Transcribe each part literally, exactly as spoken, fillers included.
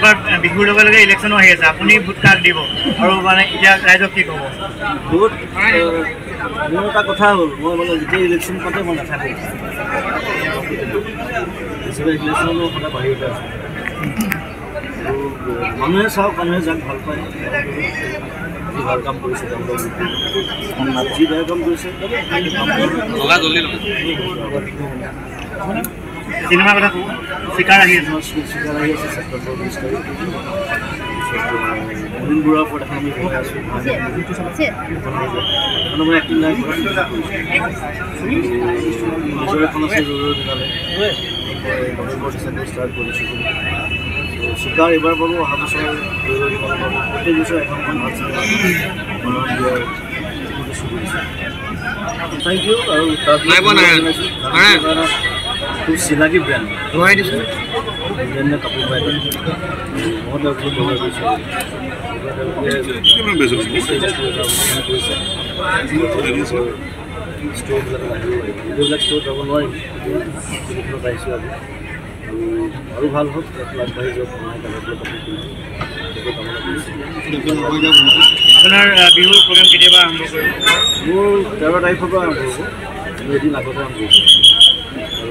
বৰ سينما كذا سكارة هي سكارة هي سكارة تو سيلاجي بران وهاي دي سو جنن كابو باي بہت اچھا بنا ہے یہ میں بیزو اسٹور لگا ہے دو لاکھ اسٹور ڈبل وائن کتنا پرائس ہے اور بھال ہو پلس بھائی جو اپنا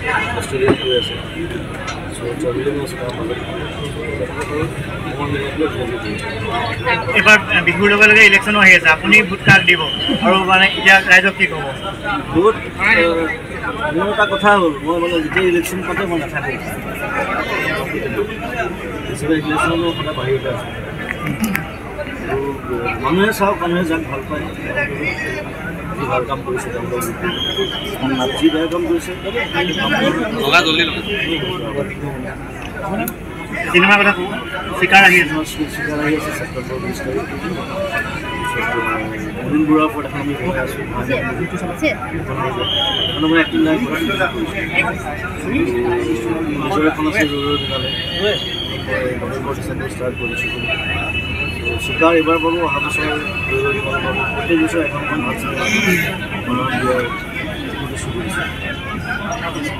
في أستريت كويس، سويتشارلين أسكان مالك. إبر بيقولوا كذا إلكشن وهاي زابوني بطل ديبو. أروح بانا إذا رأيتوا كيف هو؟ بوت. مو تا كثا هو، مو بانا جدي إلكشن كذا بانا ثابت. إسمه إلكشن هو كذا باهي كذا. مانويل ساو كانويل زان خالفاي. هل كم دوسة كم دوسة؟ نبتي ده كم دوسة؟ والله دولي لما. سينما كذا سكارة هي سكارة هي سكتور بوليس كذا. من برا فوت حامي كذا. أنا ما أكيد لا. مزور كنا سيزور كذا. سكاري بربرو هذا شيء كل شيء